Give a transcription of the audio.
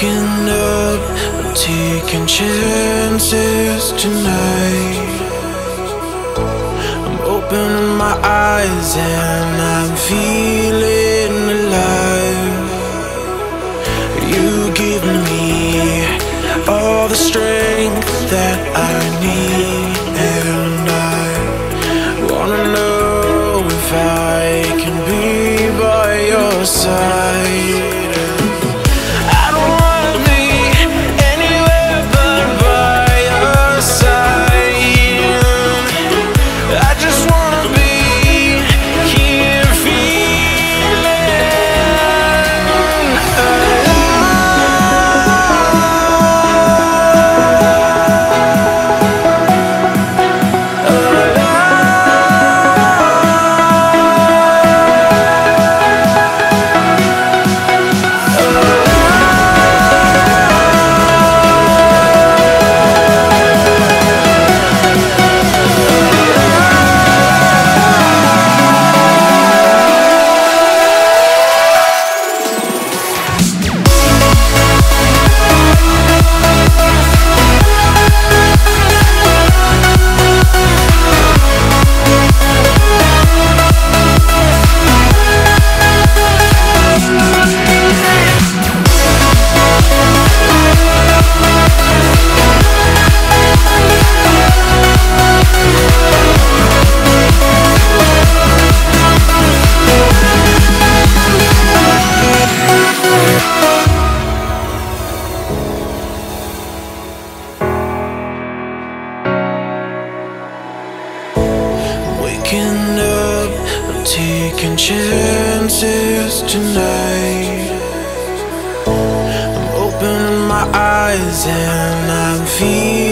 waking up, I'm taking chances tonight. I'm opening my eyes and I'm feeling alive. You give me all the strength that I need, and I wanna know if I can be by your side. Waking up, I'm taking chances tonight. I'm opening my eyes and I'm feeling